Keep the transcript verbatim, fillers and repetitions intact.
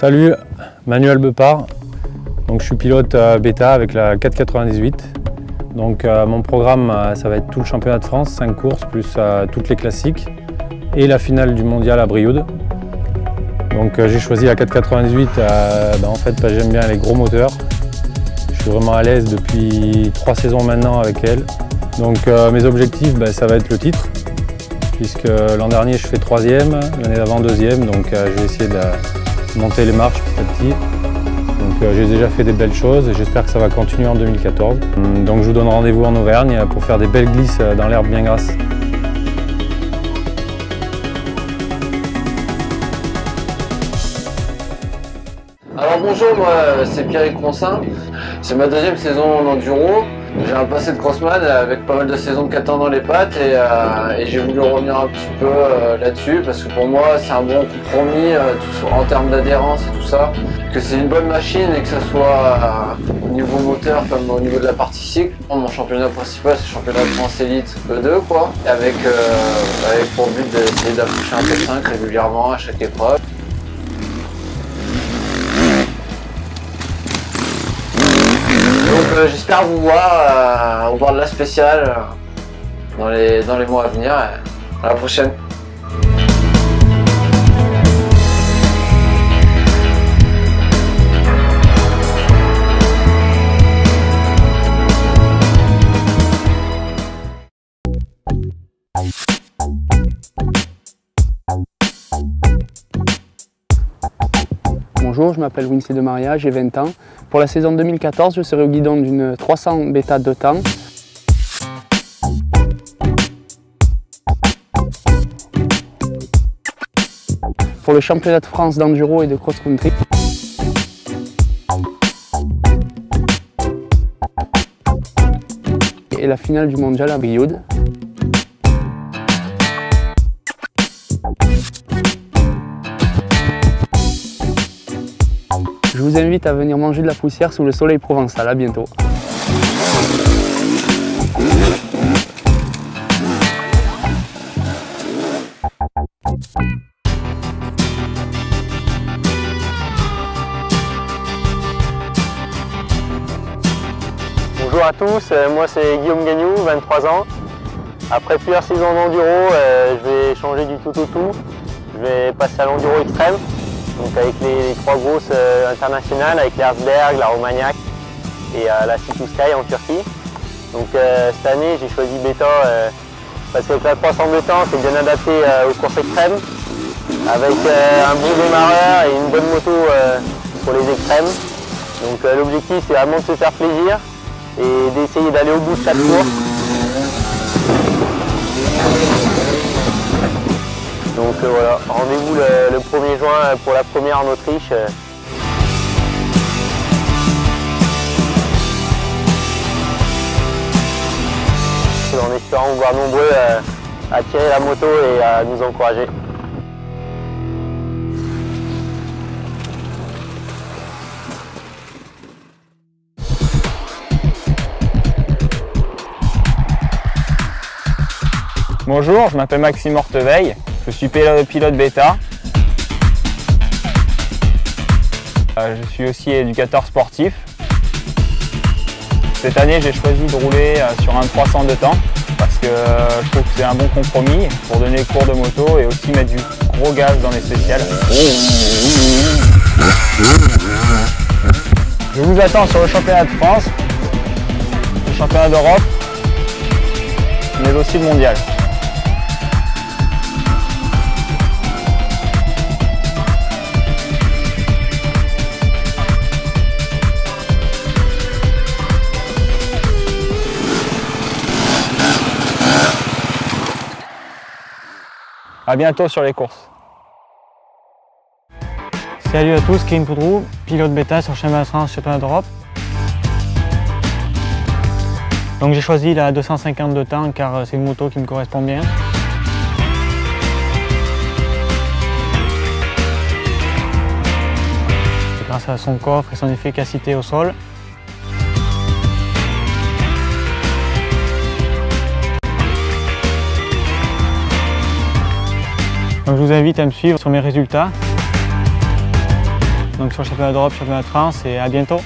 Salut, Manuel Bepard. Donc, je suis pilote euh, bêta avec la quatre quatre-vingt-dix-huit. Donc euh, mon programme, euh, ça va être tout le championnat de France, cinq courses plus euh, toutes les classiques et la finale du mondial à Brioude. Donc euh, j'ai choisi la quatre quatre-vingt-dix-huit, euh, ben, en fait bah, j'aime bien les gros moteurs. Je suis vraiment à l'aise depuis trois saisons maintenant avec elle. Donc euh, mes objectifs, ben, ça va être le titre, puisque l'an dernier je fais troisième, l'année d'avant deuxième, donc euh, je vais essayer de monter les marches petit à petit. Euh, j'ai déjà fait des belles choses et j'espère que ça va continuer en deux mille quatorze. Donc je vous donne rendez-vous en Auvergne pour faire des belles glisses dans l'herbe bien grasse. Alors bonjour, moi c'est Pierre Concin. C'est ma deuxième saison en enduro. J'ai un passé de crossman avec pas mal de saisons de quatre ans dans les pattes et, euh, et j'ai voulu revenir un petit peu euh, là-dessus parce que pour moi c'est un bon compromis euh, tout, en termes d'adhérence et tout ça. Que c'est une bonne machine et que ce soit euh, au niveau moteur comme au niveau de la partie cycle. Mon championnat principal c'est le championnat de France Elite E deux quoi, avec, euh, avec pour but d'essayer d'approcher un top cinq régulièrement à chaque épreuve. J'espère vous voir euh, au bord de la spéciale euh, dans, les, dans les mois à venir. Euh, à la prochaine. Bonjour, je m'appelle Wincy de Maria, j'ai vingt ans. Pour la saison deux mille quatorze, je serai au guidon d'une trois cents bêta de temps. Pour le championnat de France d'enduro et de cross-country. Et la finale du mondial à Brioude. Je vous invite à venir manger de la poussière sous le soleil provençal. À bientôt. Bonjour à tous, moi c'est Guillaume Gagnoux, vingt-trois ans. Après plusieurs saisons d'enduro, je vais changer du tout au tout. Je vais passer à l'enduro extrême. Donc avec les, les trois grosses euh, internationales, avec l'Herzberg, la Romagnac et euh, la Sixdays en Turquie. Donc euh, cette année j'ai choisi Beta euh, parce que la trois cents bêta c'est bien adapté euh, aux courses extrêmes avec euh, un bon démarreur et une bonne moto euh, pour les extrêmes. Donc euh, l'objectif c'est vraiment de se faire plaisir et d'essayer d'aller au bout de chaque course. Donc euh, voilà, rendez-vous le, le premier juin pour la première en Autriche. En espérant vous voir nombreux euh, à tirer la moto et à nous encourager. Bonjour, je m'appelle Maxime Orteveille. Je suis pilote bêta. Je suis aussi éducateur sportif. Cette année, j'ai choisi de rouler sur un trois cents de temps parce que je trouve que c'est un bon compromis pour donner cours de moto et aussi mettre du gros gaz dans les spéciales. Je vous attends sur le championnat de France, le championnat d'Europe, mais aussi le mondial. A bientôt sur les courses. Salut à tous, Kim Poudrou, pilote bêta sur le championnat de France, championnat d'Europe. Donc j'ai choisi la deux cent cinquante de temps car c'est une moto qui me correspond bien. Grâce à son coffre et son efficacité au sol. Donc je vous invite à me suivre sur mes résultats. Donc sur le championnat d'Europe, championnat de France et à bientôt.